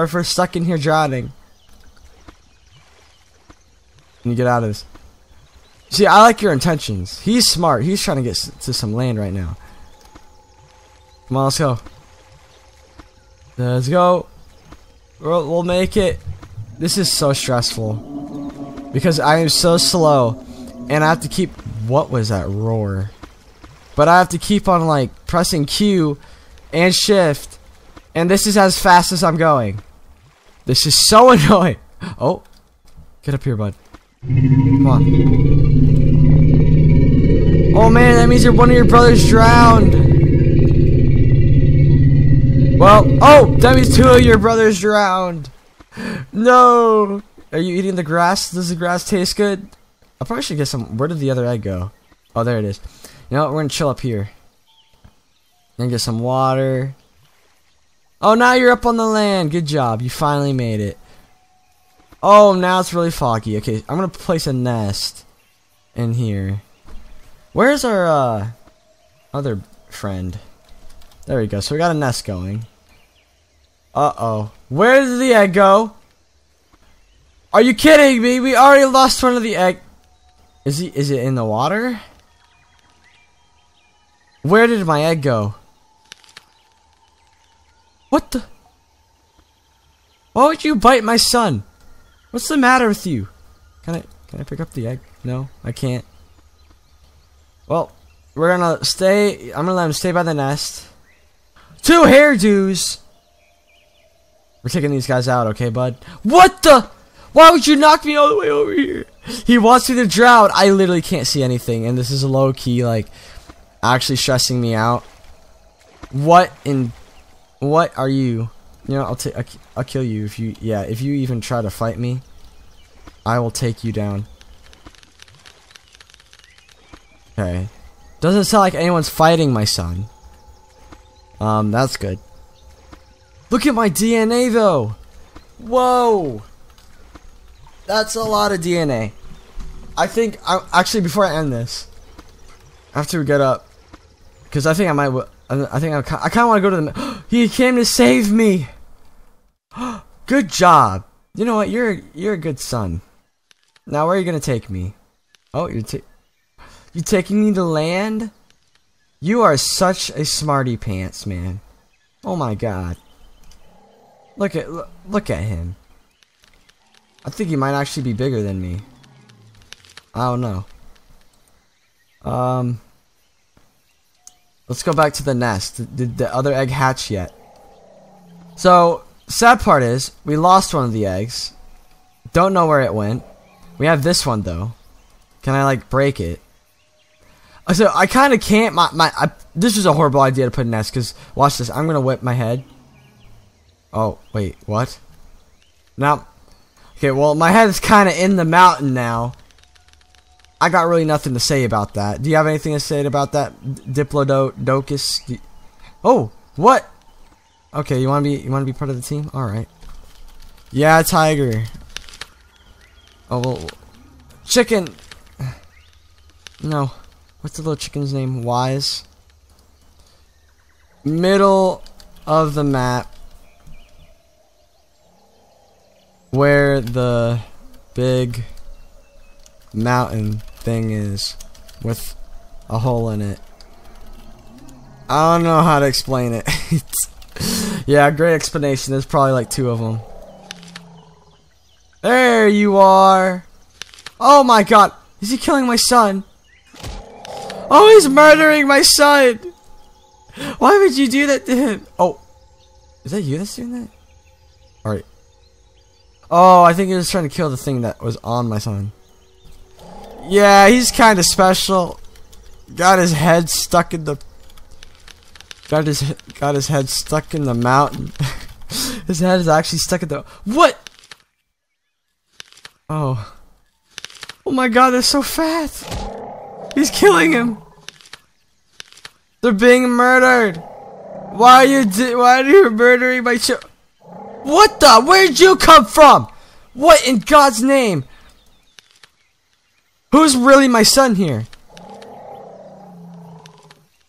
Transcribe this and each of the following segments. or if we're stuck in here drowning. Can you get out of this? See, I like your intentions. He's smart. He's trying to get to some land right now. Come on, let's go. Let's go. We'll make it. This is so stressful because I am so slow, and I have to keep. What was that roar? But I have to keep on like pressing Q and shift, and this is as fast as I'm going. This is so annoying. Oh, get up here, bud. Come on. Oh man, that means one of your brothers drowned. Well, oh, that means two of your brothers drowned. No. Are you eating the grass? Does the grass taste good? I probably should get some. Where did the other egg go? Oh, there it is. You know what? We're gonna chill up here. Then get some water. Oh, now you're up on the land. Good job. You finally made it. Oh, now it's really foggy. Okay, I'm gonna place a nest in here. Where's our other friend? There we go. So we got a nest going. Uh-oh. Where did the egg go? Are you kidding me? We already lost one of the egg. Is it in the water? Where did my egg go? What the? Why would you bite my son? What's the matter with you? Can I pick up the egg? No, I can't. Well, we're gonna stay. I'm gonna let him stay by the nest. Two hairdos! We're taking these guys out, okay, bud? What the? Why would you knock me all the way over here? He wants me to drown. I literally can't see anything, and this is low key, like, actually stressing me out. What in. What are you? You know, I'll kill you if you. Yeah, if you even try to fight me, I will take you down. Okay. Doesn't sound like anyone's fighting my son. That's good. Look at my DNA though. Whoa. That's a lot of DNA. I think actually before I end this, after we get up, because I think I might. I kind of want to go to the. He came to save me. Good job. You know what? You're a good son. Now where are you gonna take me? Oh, you're taking. You taking me to land? You are such a smarty pants, man. Oh my god. Look at him. I think he might actually be bigger than me. I don't know. Let's go back to the nest. Did the other egg hatch yet? So, sad part is, we lost one of the eggs. Don't know where it went. We have this one though. Can I like break it? So I kind of can't. This was a horrible idea to put in nest. Cause watch this. I'm gonna whip my head. Oh wait, what? Now, okay. Well, my head is kind of in the mountain now. I got really nothing to say about that. Do you have anything to say about that, Diplodocus? Oh, what? Okay, you wanna be part of the team? All right. Yeah, tiger. Oh, well, chicken. No. What's the little chicken's name? Wise. Middle of the map. Where the big mountain thing is. With a hole in it. I don't know how to explain it. Yeah, great explanation. There's probably like two of them. There you are. Oh my god. Is he killing my son? Oh, he's murdering my son! Why would you do that to him? Oh. Is that you that's doing that? Alright. Oh, I think he was trying to kill the thing that was on my son. Yeah, he's kinda special. Got his head stuck in the... Got his head stuck in the mountain. His head is actually stuck in the... What? Oh. Oh my god, they're so fat! He's killing him. They're being murdered. Why are you murdering my children? What the? Where'd you come from? What in God's name? Who's really my son here?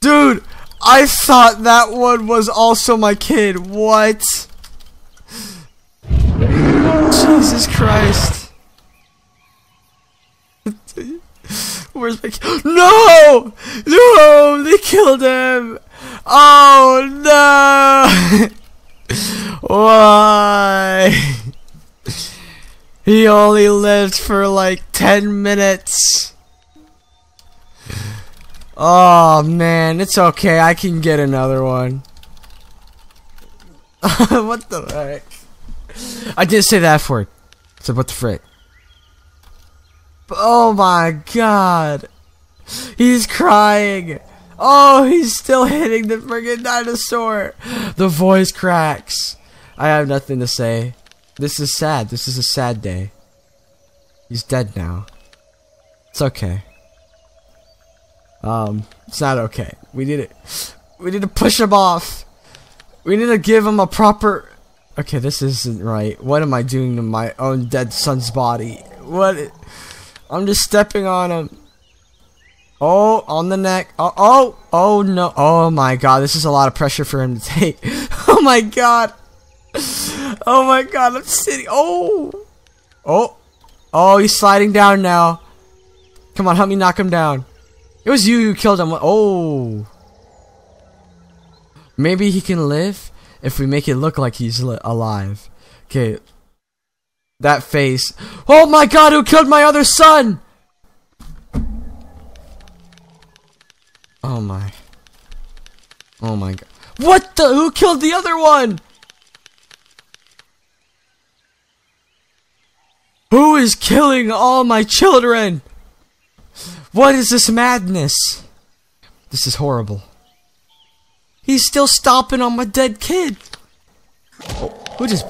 Dude, I thought that one was also my kid. What? Jesus Christ. Where's my kid? No! No! They killed him! Oh no! Why? He only lived for like 10 minutes. Oh man, it's okay. I can get another one. What the heck? I didn't say the F word. I said what the frick. Oh my god. He's crying. Oh, he's still hitting the friggin' dinosaur. The voice cracks. I have nothing to say. This is sad. This is a sad day. He's dead now. It's okay. It's not okay. We need to push him off. We need to give him a proper... Okay, this isn't right. What am I doing to my own dead son's body? What? I'm just stepping on him. Oh, on the neck. Oh, oh, oh no. Oh my god, this is a lot of pressure for him to take. Oh my god. Oh my god, I'm sitting. Oh. Oh. Oh, he's sliding down now. Come on, help me knock him down. It was you who killed him. Oh. Maybe he can live. If we make it look like he's alive. Okay. That face. Oh my god, who killed my other son? Oh my. Oh my god. What the? Who killed the other one? Who is killing all my children? What is this madness? This is horrible. He's still stomping on my dead kid. Oh, who just...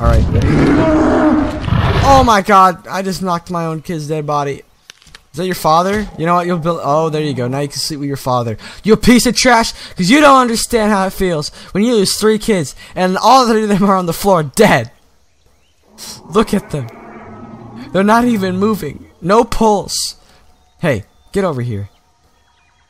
Alright. Oh my god. I just knocked my own kid's dead body. Is that your father? You know what? You'll build... Oh, there you go. Now you can sleep with your father. You piece of trash. Because you don't understand how it feels when you lose 3 kids. And all 3 of them are on the floor dead. Look at them. They're not even moving. No pulse. Hey, get over here.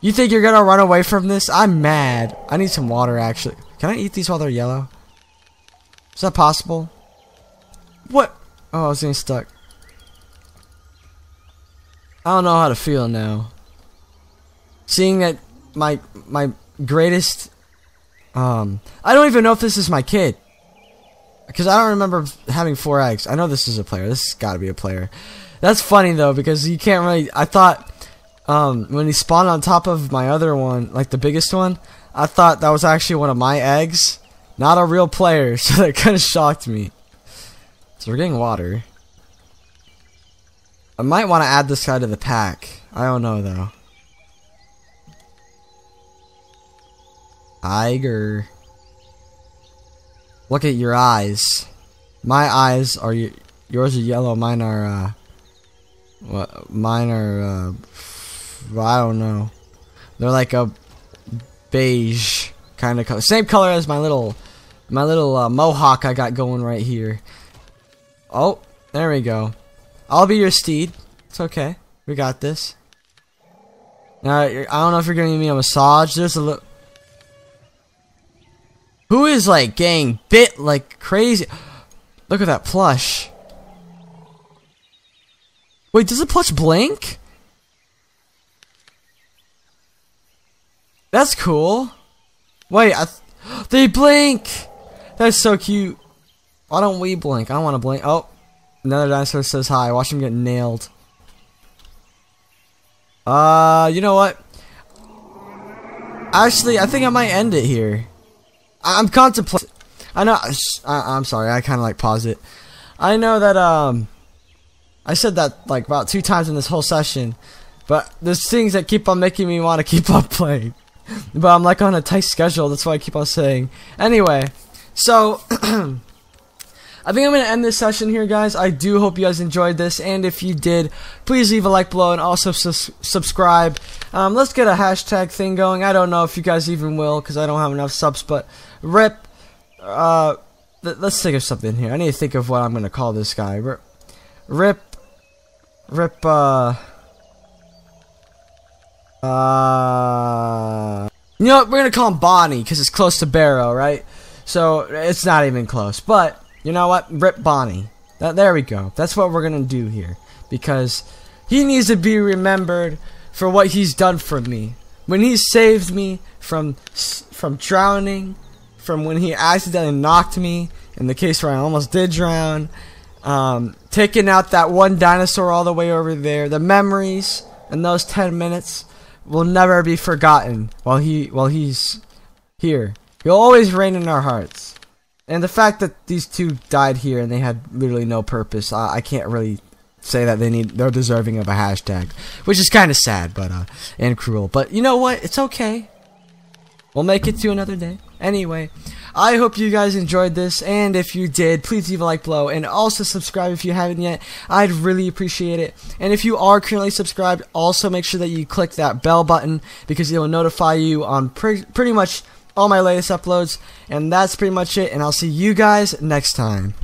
You think you're gonna run away from this? I'm mad. I need some water, actually. Can I eat these while they're yellow? Is that possible? What? Oh, I was getting stuck. I don't know how to feel now. Seeing that my greatest... I don't even know if this is my kid. Because I don't remember having 4 eggs. I know this is a player. This has gotta be a player. That's funny, though, because you can't really... I thought... when he spawned on top of my other one, like the biggest one, I thought that was actually one of my eggs, not a real player, so that kind of shocked me. So we're getting water. I might want to add this guy to the pack. I don't know, though. Iger. Look at your eyes. My eyes are... yours are yellow, mine are, What? Mine are, I don't know. They're like a beige kind of color. Same color as my little mohawk I got going right here. Oh, there we go. I'll be your steed. It's okay. We got this. Now, I don't know if you're giving me a massage. There's a little... Who is, like, getting bit like crazy? Look at that plush. Wait, does the plush blink? That's cool. Wait, they blink! That's so cute. Why don't we blink? I want to blink. Oh, another dinosaur says hi. Watch him get nailed. You know what? Actually, I think I might end it here. I'm contemplating. I know. I'm sorry. I kind of like paused it. I know that I said that like about 2 times in this whole session, but there's things that keep on making me want to keep on playing. But I'm like on a tight schedule, that's why I keep on saying. Anyway, so I think I'm going to end this session here, guys. I do hope you guys enjoyed this, and if you did, please leave a like below and also subscribe. Let's get a hashtag thing going. I don't know if you guys even will, because I don't have enough subs, but rip. Let's think of something here. I need to think of what I'm going to call this guy. Rip, you know what, we're gonna call him Bonnie, because it's close to Barrow, right? So, it's not even close, but, you know what, Rip Bonnie. There we go. That's what we're gonna do here, because he needs to be remembered for what he's done for me. When he saved me from drowning, from when he accidentally knocked me, in the case where I almost did drown, taking out that one dinosaur all the way over there, the memories in those 10 minutes will never be forgotten while he's here. He'll always reign in our hearts. And the fact that these two died here and they had literally no purpose, I can't really say that they're deserving of a hashtag, which is kind of sad, but and cruel. But you know what? It's okay. We'll make it to another day. Anyway, I hope you guys enjoyed this, and if you did, please leave a like below, and also subscribe if you haven't yet. I'd really appreciate it. And if you are currently subscribed, also make sure that you click that bell button, because it will notify you on pretty much all my latest uploads. And that's pretty much it, and I'll see you guys next time.